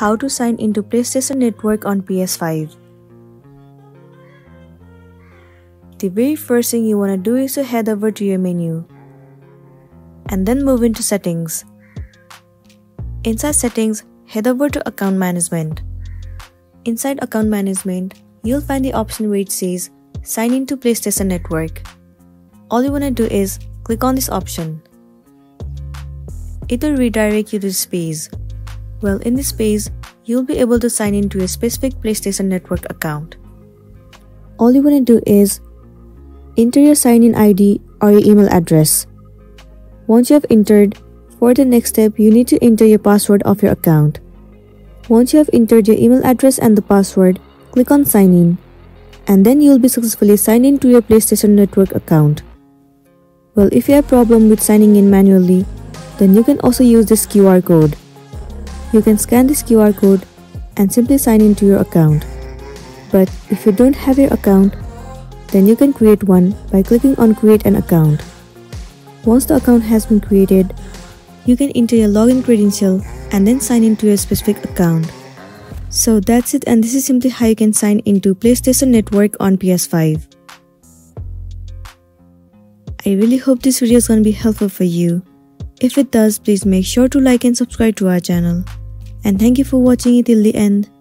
how to sign into PlayStation Network on PS5. The very first thing you want to do is to head over to your menu and then move into settings. Inside settings, head over to account management. Inside account management, you'll find the option where it says sign into PlayStation Network. All you want to do is click on this option. It will redirect you to this page. Well, in this page, you'll be able to sign into a specific PlayStation Network account. All you want to do is enter your sign-in ID or your email address. Once you have entered, for the next step, you need to enter your password of your account. Once you have entered your email address and the password, click on sign in, and then you'll be successfully signed in to your PlayStation Network account. Well, if you have a problem with signing in manually, then you can also use this QR code. You can scan this QR code and simply sign into your account. But if you don't have your account, then you can create one by clicking on create an account. Once the account has been created, you can enter your login credential and then sign into your specific account. So that's it, and this is simply how you can sign into PlayStation Network on PS5. I really hope this video is going to be helpful for you. If it does, please make sure to like and subscribe to our channel. And thank you for watching it till the end.